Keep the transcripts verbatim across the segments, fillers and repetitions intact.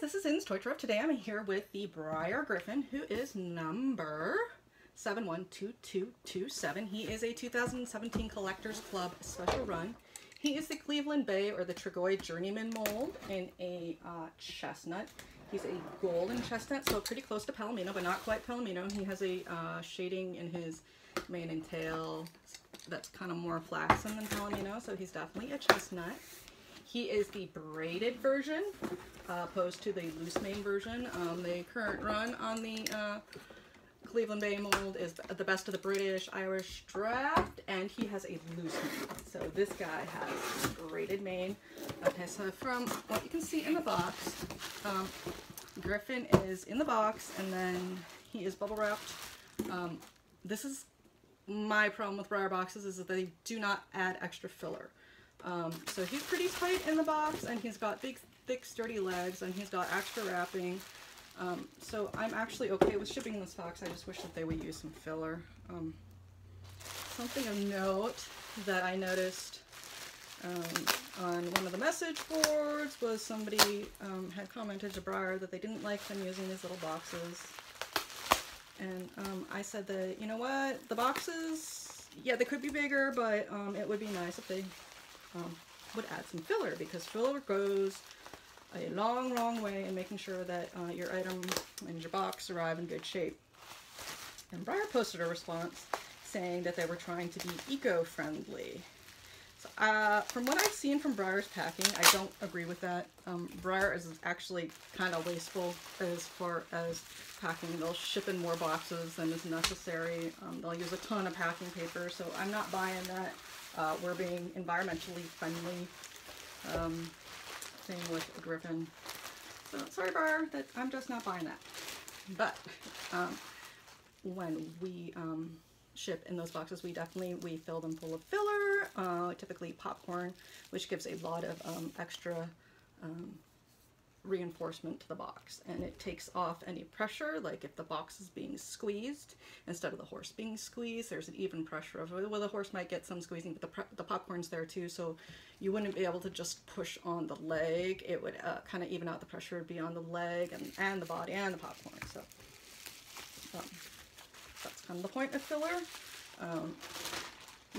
guys, this is Aidan's Toy Trove. Today I'm here with the Breyer Griffin, who is number seven one two two two seven. He is a two thousand seventeen Collector's Club special run. He is the Cleveland Bay or the Tregoyd Journeyman mold in a uh, chestnut. He's a golden chestnut, so pretty close to Palomino, but not quite Palomino. He has a uh, shading in his mane and tail that's kind of more flaxen than Palomino, so he's definitely a chestnut. He is the braided version, uh, opposed to the loose mane version. Um, the current run on the uh, Cleveland Bay mold is the best of the British Irish draft, and he has a loose mane. So this guy has braided mane. Okay, so from what you can see in the box, um, Griffin is in the box, and then he is bubble wrapped. Um, this is my problem with Breyer boxes, is that they do not add extra filler. Um, so he's pretty tight in the box, and he's got big, thick, sturdy legs, and he's got extra wrapping. Um, so I'm actually okay with shipping this box. I just wish that they would use some filler. Um, something of note that I noticed um, on one of the message boards was somebody um, had commented to Breyer that they didn't like them using these little boxes. And um, I said that, you know what, the boxes, yeah, they could be bigger, but um, it would be nice if they Um, would add some filler, because filler goes a long, long way in making sure that uh, your item and your box arrive in good shape. And Breyer posted a response saying that they were trying to be eco-friendly. So, uh, from what I've seen from Breyer's packing, I don't agree with that. Um, Breyer is actually kind of wasteful as far as packing. They'll ship in more boxes than is necessary. Um, they'll use a ton of packing paper, so I'm not buying that. Uh, we're being environmentally friendly. Um, same with Griffin. So sorry, Breyer, that I'm just not buying that. But um, when we um, ship in those boxes, we definitely we fill them full of filler, uh, typically popcorn, which gives a lot of um, extra um, reinforcement to the box, and it takes off any pressure. Like if the box is being squeezed, instead of the horse being squeezed, there's an even pressure of, well, the horse might get some squeezing, but the, the popcorn's there too, so you wouldn't be able to just push on the leg. It would uh, kind of even out. The pressure would be on the leg and, and the body and the popcorn. So um, that's kind of the point of filler. Um,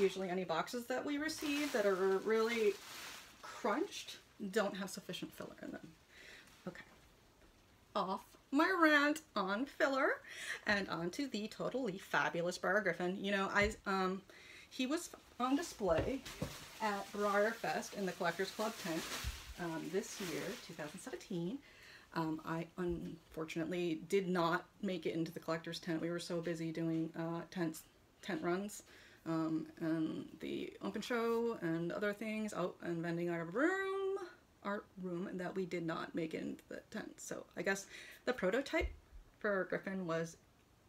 usually any boxes that we receive that are really crunched don't have sufficient filler in them. Okay, off my rant on filler and onto the totally fabulous Breyer Griffin. You know, I um, he was on display at BreyerFest in the Collector's Club tent um, this year, two thousand seventeen. Um, I unfortunately did not make it into the collector's tent. We were so busy doing uh, tents, tent runs, um, and the open show and other things out and vending out of a room. Art room that we did not make it into the tent. So I guess the prototype for Griffin was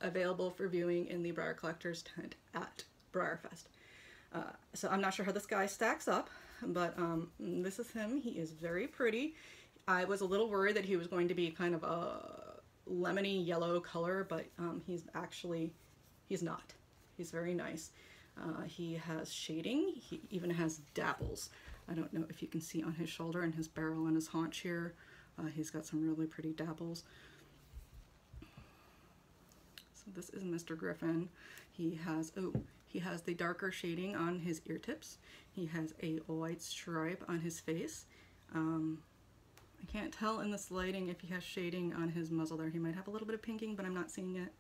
available for viewing in the Breyer Collector's tent at BreyerFest. Uh, so I'm not sure how this guy stacks up, but um, this is him. He is very pretty. I was a little worried that he was going to be kind of a lemony yellow color, but um, he's actually, he's not. He's very nice. Uh, he has shading. He even has dapples. I don't know if you can see on his shoulder and his barrel and his haunch here. Uh, he's got some really pretty dapples. So this is Mister Griffin. He has, oh, he has the darker shading on his ear tips. He has a white stripe on his face. Um, I can't tell in this lighting if he has shading on his muzzle there. He might have a little bit of pinking, but I'm not seeing it.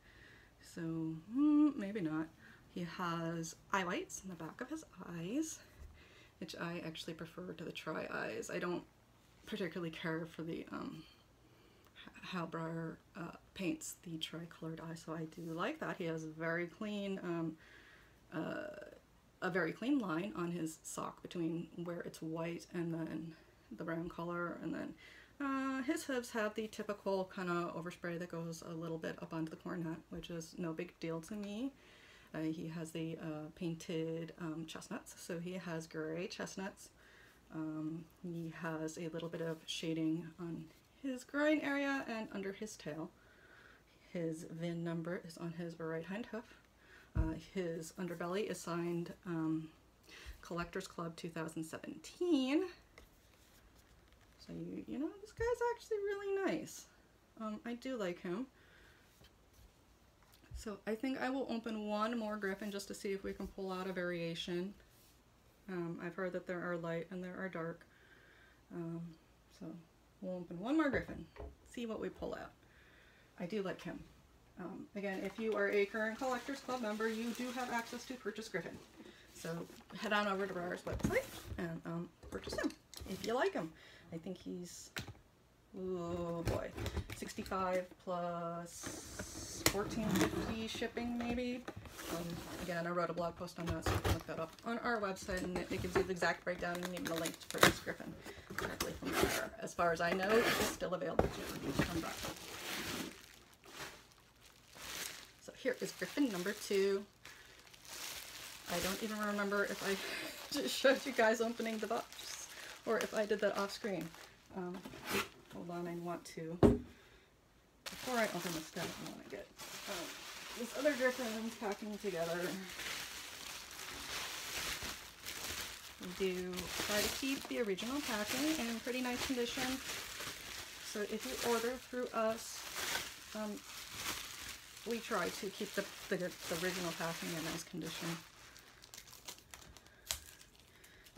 So mm, maybe not. He has eye whites in the back of his eyes, which I actually prefer to the tri-eyes. I don't particularly care for the um, how Breyer uh, paints the tri-colored eye, so I do like that. He has a very clean, um, uh, a very clean line on his sock between where it's white and then the brown color, and then uh, his hooves have the typical kind of overspray that goes a little bit up onto the cornet, which is no big deal to me. Uh, he has the uh, painted um, chestnuts, so he has gray chestnuts. Um, he has a little bit of shading on his groin area and under his tail. His V I N number is on his right hind hoof. Uh, his underbelly is signed um, Collector's Club two thousand seventeen. So and you know, this guy's actually really nice. Um, I do like him. So I think I will open one more Griffin just to see if we can pull out a variation. Um, I've heard that there are light and there are dark. Um, so we'll open one more Griffin, see what we pull out. I do like him. Um, again, if you are a current Collector's Club member, you do have access to purchase Griffin. So head on over to Breyer's website and um, purchase him if you like him. I think he's, oh boy, sixty-five plus fourteen fifty shipping maybe. Um, again, I wrote a blog post on that, so you can look that up on our website, and it, it gives you the exact breakdown and even a link to purchase Griffin directly from there. As far as I know, it's still available to come back. So here is Griffin number two. I don't even remember if I just showed you guys opening the box or if I did that off screen. Um, hold on, I want to, before I open this down, I want to get um, this other Griffin packing together. We do try to keep the original packing in pretty nice condition. So if you order through us, um, we try to keep the, the, the original packing in nice condition.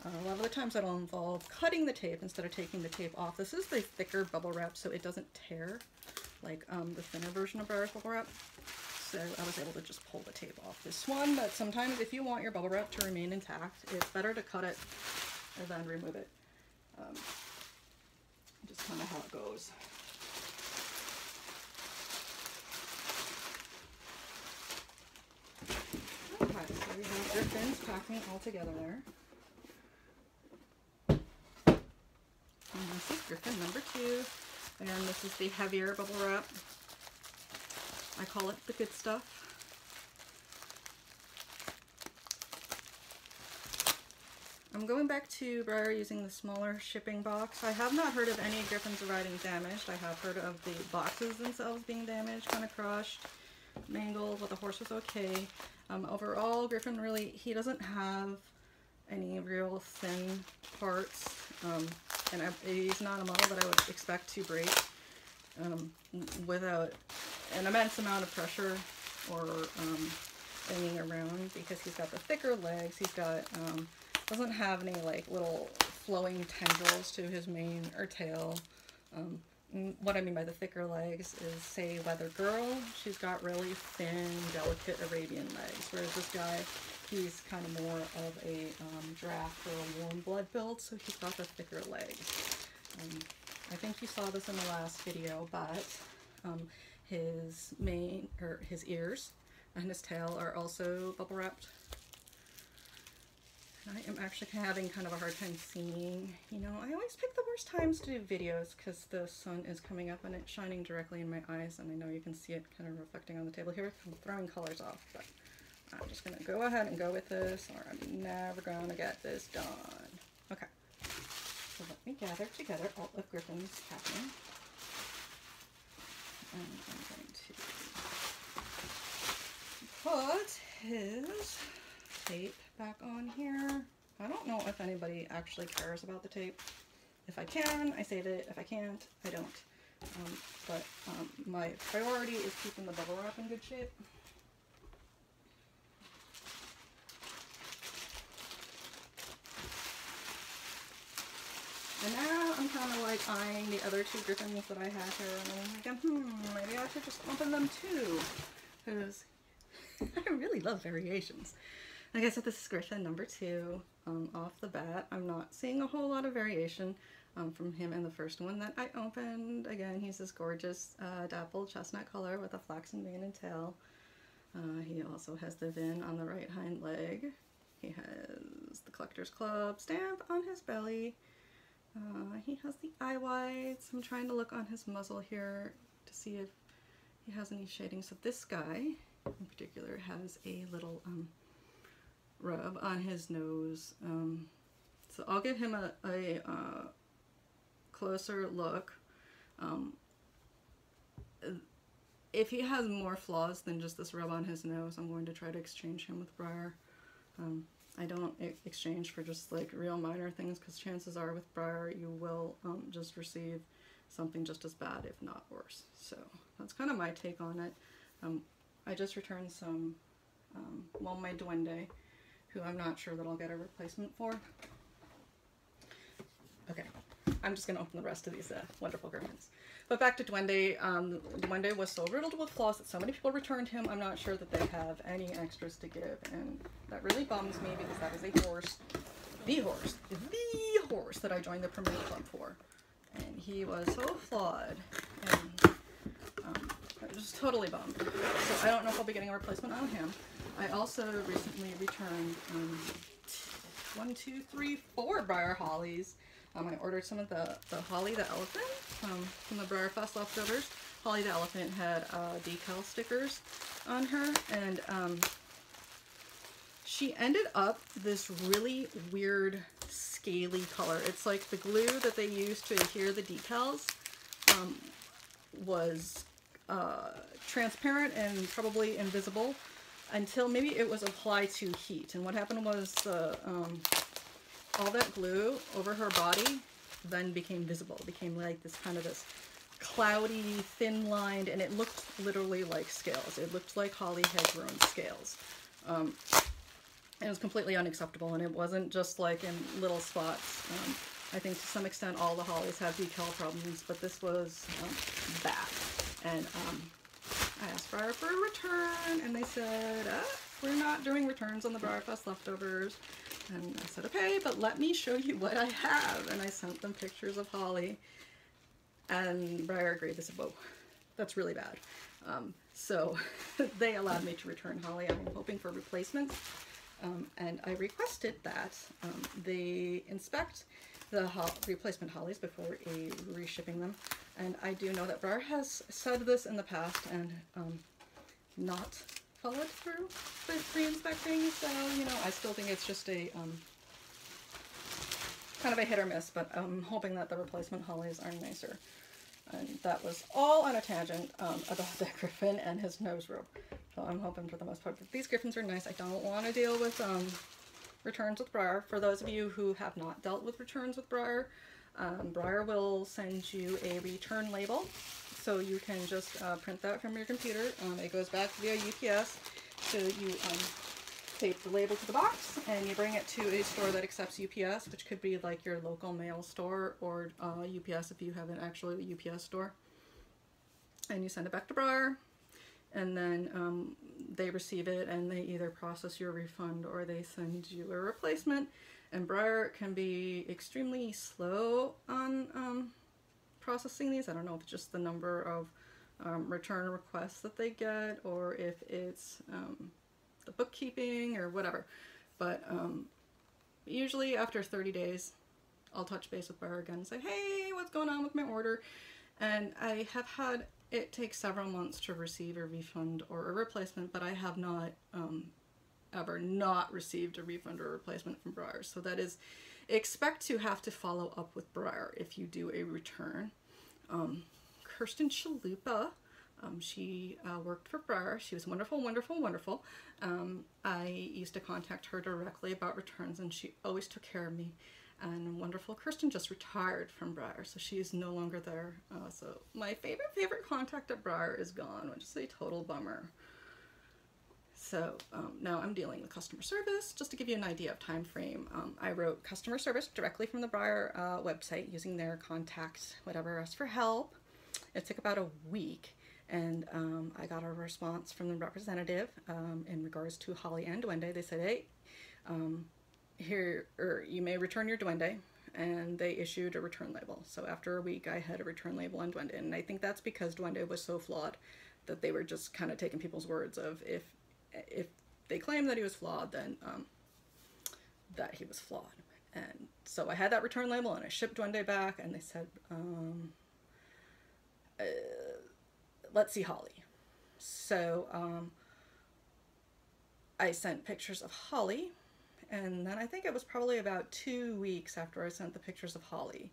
Uh, a lot of the times that'll involve cutting the tape instead of taking the tape off. This is the thicker bubble wrap, so it doesn't tear like um, the thinner version of Breyer's bubble wrap. So I was able to just pull the tape off this one, but sometimes if you want your bubble wrap to remain intact, it's better to cut it and then remove it. Um, just kind of how it goes. Okay, so we have Griffin's packing all together there. And this is Griffin number two, and this is the heavier bubble wrap. I call it the good stuff. I'm going back to Breyer using the smaller shipping box. I have not heard of any Griffins arriving damaged. I have heard of the boxes themselves being damaged, kind of crushed, mangled, but the horse was okay. Um, overall, Griffin really, he doesn't have any real thin parts. Um, And I, he's not a model that I would expect to break um, without an immense amount of pressure or um, banging around, because he's got the thicker legs. He's got um, doesn't have any like little flowing tendrils to his mane or tail. Um, what I mean by the thicker legs is, say, Weather Girl, she's got really thin, delicate Arabian legs, whereas this guy, he's kind of more of a um, draft or a warm blood build, so he's got the thicker legs. Um, I think you saw this in the last video, but um, his mane, or his ears and his tail are also bubble wrapped. And I am actually having kind of a hard time seeing. You know, I always pick the worst times to do videos because the sun is coming up and it's shining directly in my eyes, and I know you can see it kind of reflecting on the table here. I'm throwing colors off, but I'm just going to go ahead and go with this, or I'm never going to get this done. Okay, so let me gather together all of Griffin's packing. And I'm going to put his tape back on here. I don't know if anybody actually cares about the tape. If I can, I save it. If I can't, I don't. Um, but um, my priority is keeping the bubble wrap in good shape. And now I'm kind of like eyeing the other two Griffins that I have here, and I'm like, hmm, maybe I should just open them too, because I really love variations. Like I said, this is Griffin number two. Um, off the bat, I'm not seeing a whole lot of variation um, from him in the first one that I opened. Again, he's this gorgeous uh, dappled chestnut color with a flaxen mane and tail. Uh, he also has the vin on the right hind leg. He has the Collector's Club stamp on his belly. Uh, he has the eye whites. I'm trying to look on his muzzle here to see if he has any shading. So this guy in particular has a little um, rub on his nose. Um, so I'll give him a, a uh, closer look. Um, if he has more flaws than just this rub on his nose, I'm going to try to exchange him with Breyer. Um, I don't exchange for just like real minor things, because chances are with Breyer you will um, just receive something just as bad, if not worse. So that's kind of my take on it. Um, I just returned some, um, well, my Duende, who I'm not sure that I'll get a replacement for. Okay, I'm just gonna open the rest of these uh, wonderful griffins. But back to Duende. Um, Duende was so riddled with flaws that so many people returned him. I'm not sure that they have any extras to give, and that really bums me, because that is a horse, the horse, the horse that I joined the Premier Club for. And he was so flawed, and um, I was just totally bummed. So I don't know if I'll be getting a replacement on him. I also recently returned um, one, two, three, four Breyer Hollies. Um, I ordered some of the, the Holly the Elephant um, from the BreyerFest leftovers. Holly the Elephant had uh, decal stickers on her, and um, she ended up this really weird scaly color. It's like the glue that they used to adhere the decals um, was uh, transparent and probably invisible until maybe it was applied to heat. And what happened was the... Uh, um, all that glue over her body then became visible. It became like this kind of this cloudy, thin-lined, and it looked literally like scales. It looked like Holly had grown scales. Um, and it was completely unacceptable, and it wasn't just like in little spots. Um, I think to some extent all the Hollies have decal problems, but this was um, bad. And um, I asked Breyer for a return, and they said, ah, we're not doing returns on the BreyerFest leftovers. And I said, okay, but let me show you what I have. And I sent them pictures of Holly, and Breyer agreed. They said, whoa, that's really bad. Um, so they allowed me to return Holly. I'm hoping for replacements. Um, and I requested that um, they inspect the ho replacement Hollies before a reshipping them. And I do know that Breyer has said this in the past and um, not followed through with re-inspecting, so you know, I still think it's just a um, kind of a hit or miss, but I'm hoping that the replacement Hollies are nicer. And that was all on a tangent um, about that griffin and his nose rope. So I'm hoping for the most part that these griffins are nice. I don't want to deal with um, returns with Breyer. For those of you who have not dealt with returns with Breyer, um, Breyer will send you a return label. So you can just uh, print that from your computer. Um, it goes back via U P S, so you um, tape the label to the box and you bring it to a store that accepts U P S, which could be like your local mail store or uh, U P S if you have an actual U P S store. And you send it back to Breyer, and then um, they receive it and they either process your refund or they send you a replacement. And Breyer can be extremely slow on um, processing these. I don't know if it's just the number of um, return requests that they get, or if it's um, the bookkeeping or whatever, but um, usually after thirty days I'll touch base with Breyer again and say, hey, what's going on with my order? And I have had it take several months to receive a refund or a replacement, but I have not um, ever not received a refund or a replacement from Breyer. So that is, expect to have to follow up with Breyer if you do a return. Um, Kirsten Chalupa, um, she uh, worked for Breyer. She was wonderful, wonderful, wonderful. Um, I used to contact her directly about returns, and she always took care of me. And wonderful Kirsten just retired from Breyer, so she is no longer there. Uh, so my favorite, favorite contact at Breyer is gone, which is a total bummer. So um, now I'm dealing with customer service. Just to give you an idea of time frame, um, I wrote customer service directly from the Breyer uh, website using their contacts, whatever, asked for help. It took about a week, and um, I got a response from the representative um, in regards to Holly and Duende. They said, hey, um, here, or you may return your Duende, and they issued a return label. So after a week, I had a return label on Duende, and I think that's because Duende was so flawed that they were just kind of taking people's words of if if they claim that he was flawed, then um, that he was flawed. And so I had that return label and I shipped Duende back, and they said, um, uh, let's see Holly. So um, I sent pictures of Holly, and then I think it was probably about two weeks after I sent the pictures of Holly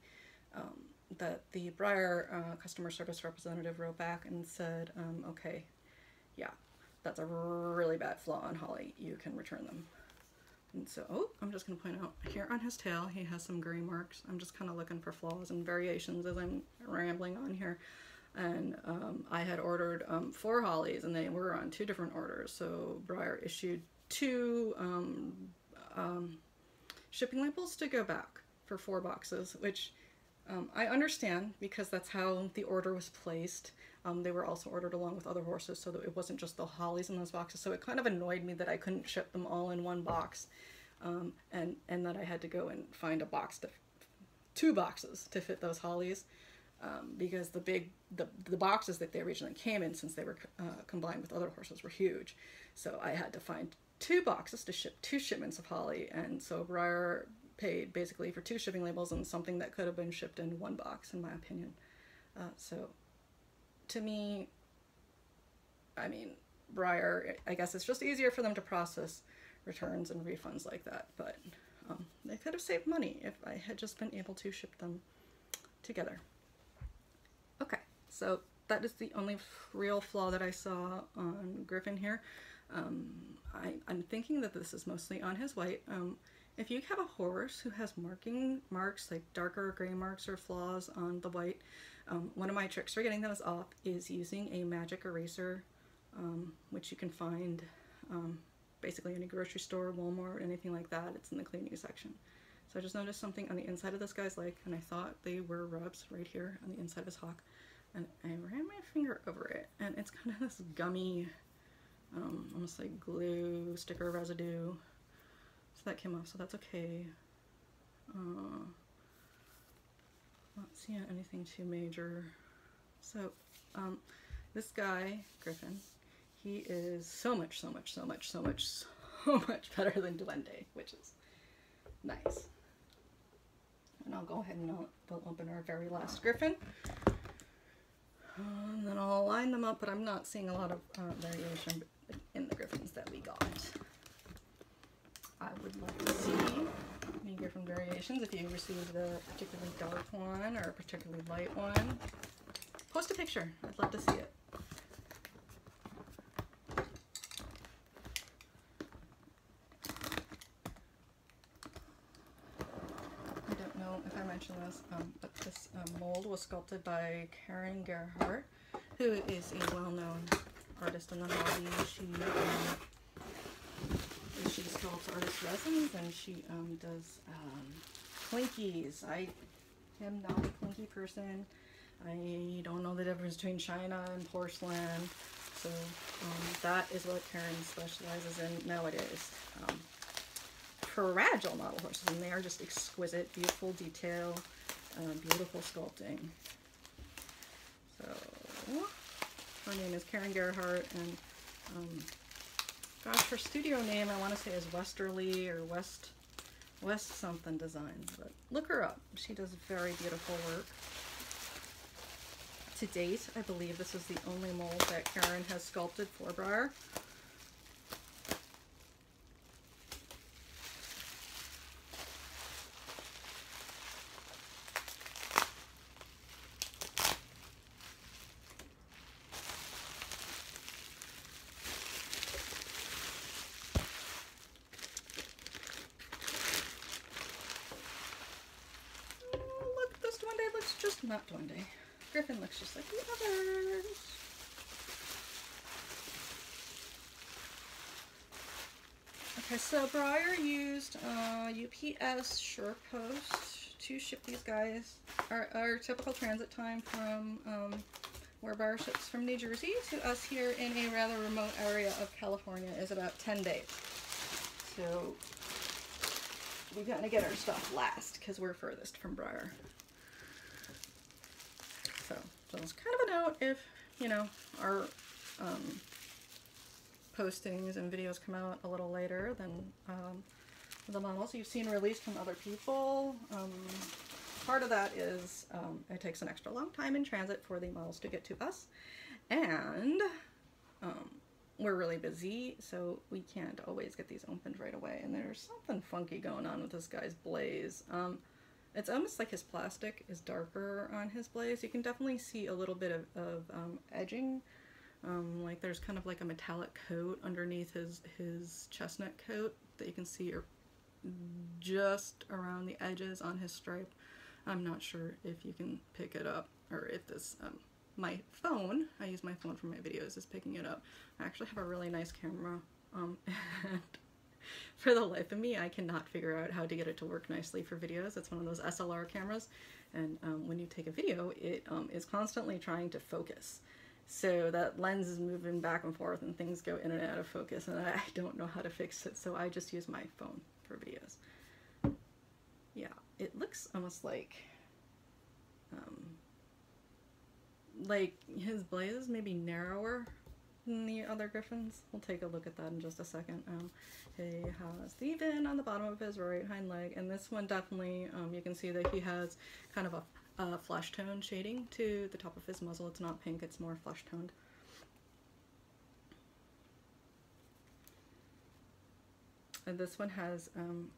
um, that the Breyer uh, customer service representative wrote back and said, um, okay, yeah, that's a really bad flaw on Holly. You can return them. And so, oh, I'm just going to point out here on his tail, he has some gray marks. I'm just kind of looking for flaws and variations as I'm rambling on here. And um, I had ordered um, four Hollies, and they were on two different orders. So Breyer issued two um, um, shipping labels to go back for four boxes, which um, I understand because that's how the order was placed. Um, they were also ordered along with other horses, so that it wasn't just the Hollies in those boxes. So it kind of annoyed me that I couldn't ship them all in one box, um, and and that I had to go and find a box to two boxes to fit those Hollies. Um, because the big the, the boxes that they originally came in, since they were uh, combined with other horses, were huge. So I had to find two boxes to ship two shipments of Holly, and so Breyer paid basically for two shipping labels and something that could have been shipped in one box, in my opinion. Uh, so to me, I mean, Breyer, I guess it's just easier for them to process returns and refunds like that, but um, they could have saved money if I had just been able to ship them together. Okay, so that is the only real flaw that I saw on Griffin here. Um, I, I'm thinking that this is mostly on his white. Um, if you have a horse who has marking marks, like darker gray marks or flaws on the white, um, one of my tricks for getting those off is using a magic eraser, um, which you can find um, basically in a grocery store, Walmart, anything like that. It's in the cleaning section. So I just noticed something on the inside of this guy's leg, and I thought they were rubs right here on the inside of his hock, and I ran my finger over it, and it's kind of this gummy, um, almost like glue sticker residue. So that came off, so that's okay. Uh, not seeing anything too major. So um, this guy, Griffin, he is so much, so much, so much, so much, so much better than Duende, which is nice. And I'll go ahead and I'll, I'll open our very last Griffin. Uh, and then I'll line them up, but I'm not seeing a lot of uh, variation in the Griffins that we got. I would love to see any Griffin variations. If you received a particularly dark one or a particularly light one, post a picture. I'd love to see it. This, um, but this uh, mold was sculpted by Karen Gerhardt, who is a well-known artist in the hobby. She, um, she sculpts artist resins, and she um, does um, clinkies. I am not a clinky person. I don't know the difference between china and porcelain, so um, that is what Karen specializes in nowadays. Um, fragile model horses, and they are just exquisite, beautiful detail, uh, beautiful sculpting. So her name is Karen Gerhardt, and um, gosh, her studio name I want to say is Westerly or West West something Design, but look her up. She does very beautiful work. To date, I believe this is the only mold that Karen has sculpted for Breyer. Not Duende. Griffin looks just like the others. Okay, so Breyer used uh, U P S SurePost to ship these guys. Our, our typical transit time from um, where Breyer ships from New Jersey to us here in a rather remote area of California is about ten days. So we gotta get our stuff last because we're furthest from Breyer. So, so it's kind of a note, if, you know, our um, postings and videos come out a little later than um, the models you've seen released from other people. Um, part of that is um, it takes an extra long time in transit for the models to get to us, and um, we're really busy, so we can't always get these opened right away. And there's something funky going on with this guy's blaze. Um, It's almost like his plastic is darker on his blaze. You can definitely see a little bit of, of um, edging. Um, like there's kind of like a metallic coat underneath his, his chestnut coat that you can see just around the edges on his stripe. I'm not sure if you can pick it up, or if this, um, my phone, I use my phone for my videos, is picking it up. I actually have a really nice camera, um, and for the life of me, I cannot figure out how to get it to work nicely for videos. It's one of those S L R cameras, and um, when you take a video, it um, is constantly trying to focus. So that lens is moving back and forth, and things go in and out of focus, and I don't know how to fix it, so I just use my phone for videos. Yeah, it looks almost like, um, like his blaze is maybe narrower than the other griffins. We'll take a look at that in just a second. Um, he has the fin on the bottom of his right hind leg, and this one definitely, um, you can see that he has kind of a, a flesh tone shading to the top of his muzzle. It's not pink, it's more flesh toned. And this one has um,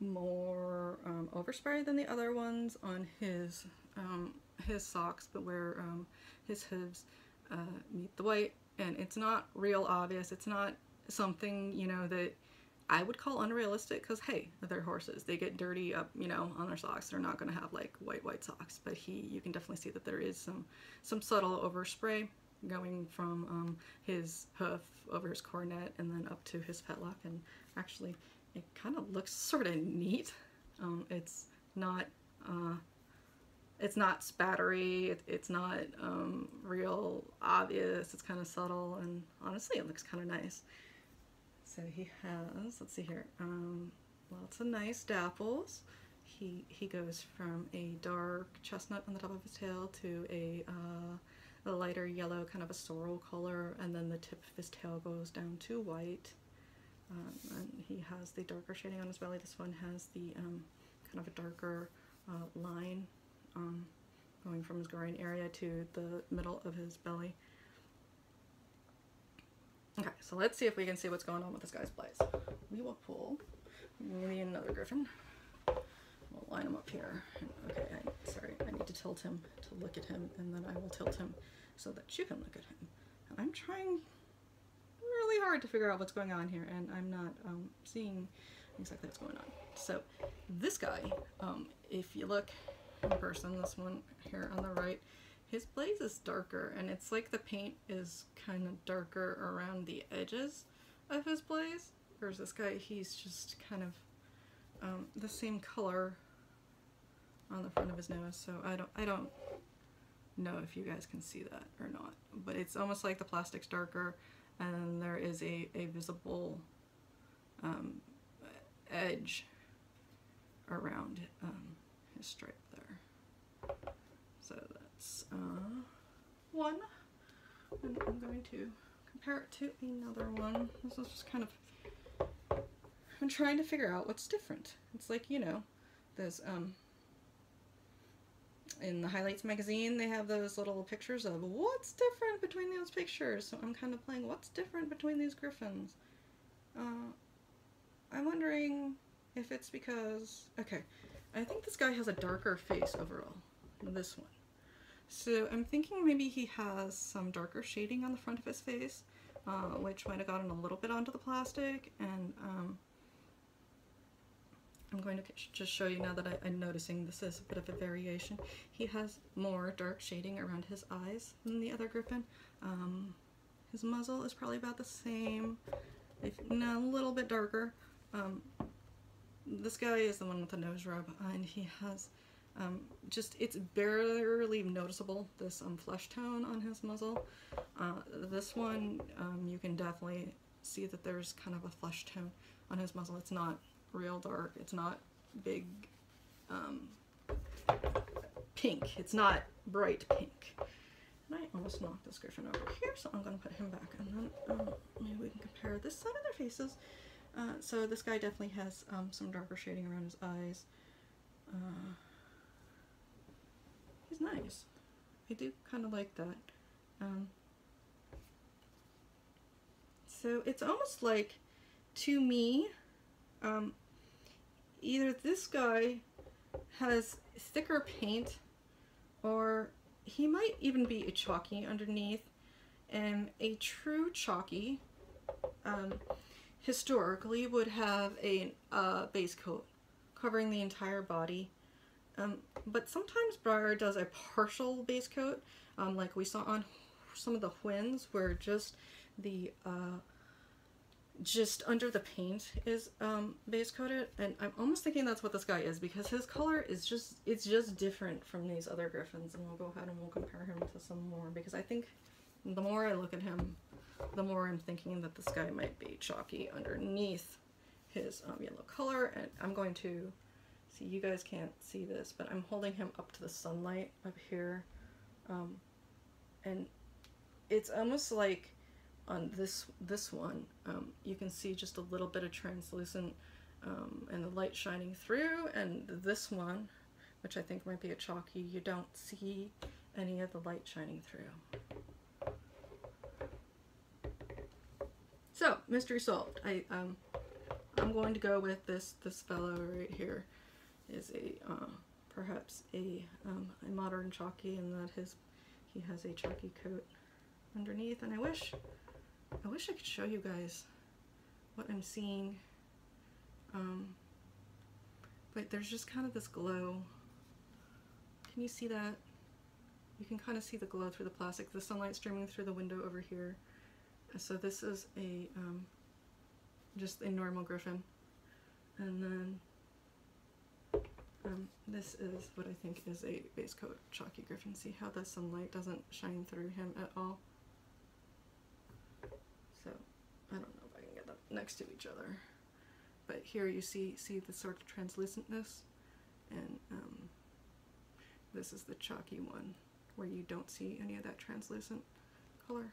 more um, overspray than the other ones on his um, his socks, but where um, his hooves uh, meet the white, and it's not real obvious. It's not something, you know, that I would call unrealistic, because hey, they're horses, they get dirty up, you know, on their socks. They're not going to have like white white socks, but he, you can definitely see that there is some some subtle overspray going from um, his hoof over his cornet and then up to his fetlock, and actually it kind of looks sort of neat. Um, it's not uh, it's not spattery, it, it's not um, real obvious, it's kind of subtle, and honestly it looks kind of nice. So he has, let's see here, um, lots of nice dapples. He, he goes from a dark chestnut on the top of his tail to a, uh, a lighter yellow, kind of a sorrel color, and then the tip of his tail goes down to white. Um, and he has the darker shading on his belly. This one has the um, kind of a darker uh, line um, going from his groin area to the middle of his belly. Okay, so let's see if we can see what's going on with this guy's blaze. We will pull maybe another griffin. We'll line him up here. Okay, I, sorry, I need to tilt him to look at him, and then I will tilt him so that you can look at him. And I'm trying really hard to figure out what's going on here, and I'm not um, seeing exactly what's going on. So this guy, um, if you look in person, this one here on the right, his blaze is darker, and it's like the paint is kind of darker around the edges of his blaze. Whereas this guy, he's just kind of um, the same color on the front of his nose. So I don't, I don't know if you guys can see that or not, but it's almost like the plastic's darker, and then there is a, a visible um, edge around um, his stripe there. So. Uh, one, and I'm going to compare it to another one. This is just kind of, I'm trying to figure out what's different. It's like, you know, there's um, in the Highlights magazine, they have those little pictures of what's different between those pictures. So I'm kind of playing what's different between these griffins. Uh, I'm wondering if it's because, okay, I think this guy has a darker face overall than this one. So I'm thinking maybe he has some darker shading on the front of his face, uh, which might have gotten a little bit onto the plastic, and um, I'm going to just show you now that I, I'm noticing this is a bit of a variation. He has more dark shading around his eyes than the other griffin. Um, his muzzle is probably about the same, if not a little bit darker. Um, this guy is the one with the nose rub, and he has Um, just, it's barely noticeable, this um, flesh tone on his muzzle. Uh, this one, um, you can definitely see that there's kind of a flesh tone on his muzzle. It's not real dark, it's not big um, pink, it's not bright pink. And I almost knocked this griffin over here, so I'm going to put him back, and then um, maybe we can compare this side of their faces. Uh, so this guy definitely has um, some darker shading around his eyes. Uh, He's nice. I do kind of like that. Um, so it's almost like, to me, um, either this guy has thicker paint, or he might even be a chalky underneath. And a true chalky um, historically would have a uh, base coat covering the entire body, um, but sometimes Breyer does a partial base coat, um, like we saw on some of the Hwins, where just the uh, just under the paint is um, base coated. And I'm almost thinking that's what this guy is, because his color is just, it's just different from these other Griffins. And we'll go ahead and we'll compare him to some more, because I think the more I look at him, the more I'm thinking that this guy might be chalky underneath his um, yellow color. And I'm going to, see, you guys can't see this, but I'm holding him up to the sunlight up here. Um, and it's almost like on this this one, um, you can see just a little bit of translucent um, and the light shining through. And this one, which I think might be a chalky, you don't see any of the light shining through. So, mystery solved. I, um, I'm going to go with this, this fellow right here is a, uh, perhaps a, um, a modern chalky, and that his, he has a chalky coat underneath. And I wish, I wish I could show you guys what I'm seeing. Um, but there's just kind of this glow. Can you see that? You can kind of see the glow through the plastic, the sunlight streaming through the window over here. So this is a, um, just a normal Griffin. And then um, this is what I think is a base coat chalky Griffin. See how the sunlight doesn't shine through him at all? So I don't know if I can get them next to each other. But here you see, see the sort of translucentness. And um, this is the chalky one where you don't see any of that translucent color.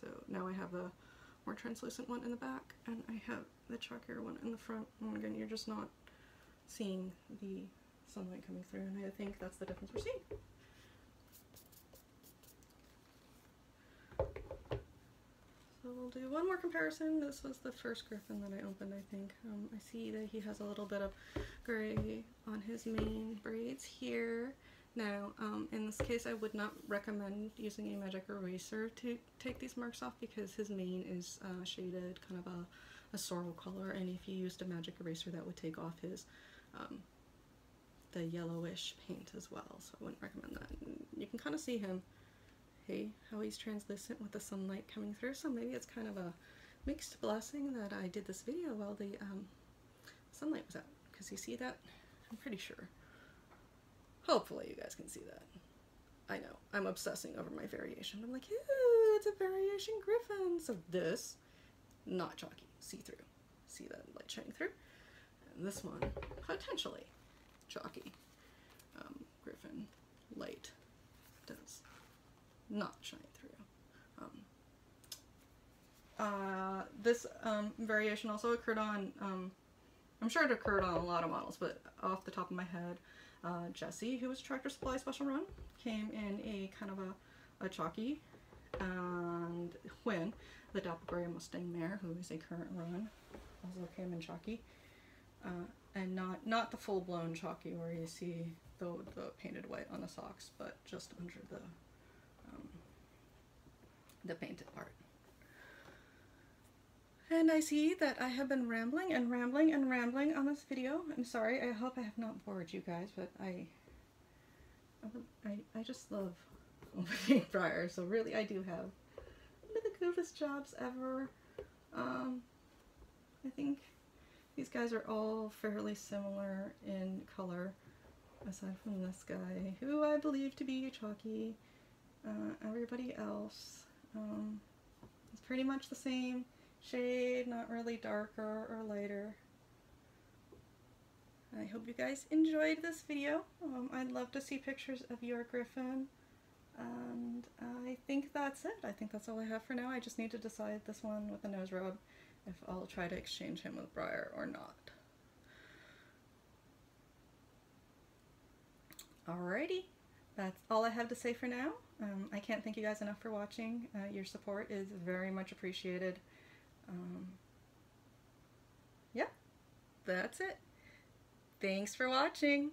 So now I have the more translucent one in the back, and I have the chalkier one in the front. And again, you're just not seeing the sunlight coming through, and I think that's the difference we're seeing. So we'll do one more comparison. This was the first Griffin that I opened, I think. Um, I see that he has a little bit of gray on his mane braids here. Now, um, in this case, I would not recommend using a magic eraser to take these marks off, because his mane is uh, shaded kind of a, a sorrel color, and if you used a magic eraser, that would take off his um, the yellowish paint as well, so I wouldn't recommend that. And you can kind of see him, hey, how he's translucent with the sunlight coming through, so maybe it's kind of a mixed blessing that I did this video while the um, sunlight was out, because you see that? I'm pretty sure. Hopefully you guys can see that. I know, I'm obsessing over my variation. I'm like, ew, it's a variation Griffin. So this, not chalky, see-through. See that light shining through? And this one, potentially chalky. Um, Griffin light does not shine through. Um, uh, this um, variation also occurred on, um, I'm sure it occurred on a lot of models, but off the top of my head, Uh, Jesse, who was Tractor Supply Special Run, came in a kind of a, a chalky, and Hwin, the Doppelgänger Mustang Mare, who is a current run, also came in chalky, uh, and not not the full-blown chalky where you see the, the painted white on the socks, but just under the um, the painted part. And I see that I have been rambling and rambling and rambling on this video. I'm sorry, I hope I have not bored you guys, but I I, I just love opening Breyer, so really I do have one of the coolest jobs ever. Um, I think these guys are all fairly similar in color, aside from this guy, who I believe to be chalky. Uh, everybody else um, is pretty much the same. Shade, not really darker or lighter. I hope you guys enjoyed this video. Um, I'd love to see pictures of your Griffin. And I think that's it. I think that's all I have for now. I just need to decide this one with the nose rub, if I'll try to exchange him with Breyer or not. Alrighty, that's all I have to say for now. Um, I can't thank you guys enough for watching. Uh, your support is very much appreciated. Um, yeah, that's it. Thanks for watching.